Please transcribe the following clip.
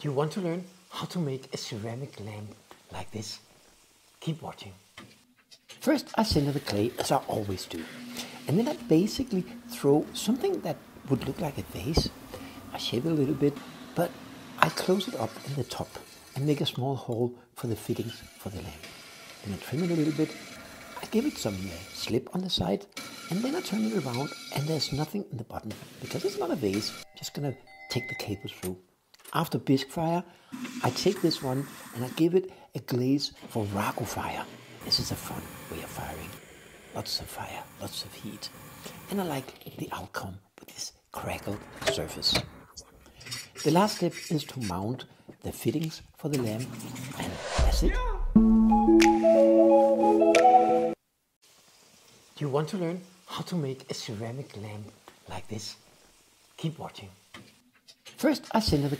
You want to learn how to make a ceramic lamp like this? Keep watching. First I center the clay as I always do, and then I basically throw something that would look like a vase. I shape it a little bit, but I close it up in the top and make a small hole for the fittings for the lamp. Then I trim it a little bit, I give it some slip on the side, and then I turn it around and there's nothing in the bottom. Because it's not a vase, I'm just gonna take the cables through. After bisque fire, I take this one and I give it a glaze for Raku fire. This is a fun way of firing. Lots of fire, lots of heat. And I like the outcome with this crackled surface. The last step is to mount the fittings for the lamp, and that's it. Do you want to learn how to make a ceramic lamp like this? Keep watching. First I center the